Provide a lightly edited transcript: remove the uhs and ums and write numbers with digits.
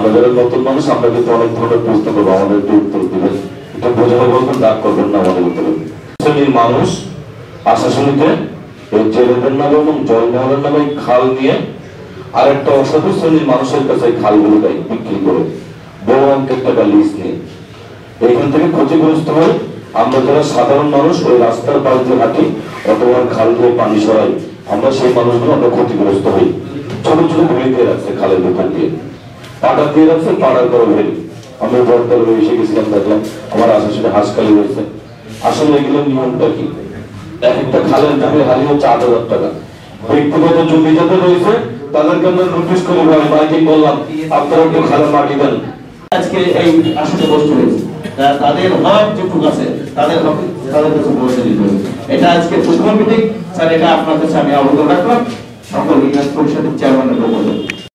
আপনাদের নতুন মানুষ আপনাদের তো অনেক ধরনের প্রশ্ন করবো, আমাদের একটু উত্তর দেবেন, একটু বোঝানো বলবেন, ডাক করবেন না আমাদের উত্তরে। শ্রেণীর মানুষ আশা শুনিতে এই জেলেদের নামে এবং জলমহলের নামে খাল নিয়ে আরেকটা অসাধু শ্রেণীর মানুষের কাছে খালগুলো দেয় বিক্রি করে বড় অঙ্কের টাকা লিজ নিয়ে। এইখান থেকে ক্ষতিগ্রস্ত হয় আমরা যারা সাধারণ মানুষ, ওই রাস্তার পাশ দিয়ে হাঁটি অথবা খাল দিয়ে পানি সরাই, আমরা সেই মানুষগুলো আমরা ক্ষতিগ্রস্ত হই। ছোট ছোট ভেড়ি দিয়ে রাখছে খালের দোকান দিয়ে, পাটা দিয়ে রাখছে, পাড়ার বড় ভেড়ি। আমরা বড়দার এসে গেছিলাম, দেখলাম আমার আশেপাশে হাসকালি রয়েছে। আসলে এগুলো নিয়মটা কি? এক একটা খালের দামে হারিয়ে 4,000 টাকা। ব্যক্তিগত জমি যাতে রয়েছে তাদেরকে আমরা নোটিশ করে বললাম আপনারা একটু খালে মাটি দেন। আজকে এই আসলে বস্তু রয়েছে তাদের হক যেটুক আছে তাদের হক তাদের কাছে পৌঁছে দিতে হবে। এটা আজকে প্রথম মিটিং স্যার, এটা আপনার কাছে আমি অবগত রাখলাম। সকল ইউনিয়ন পরিষদের চেয়ারম্যানের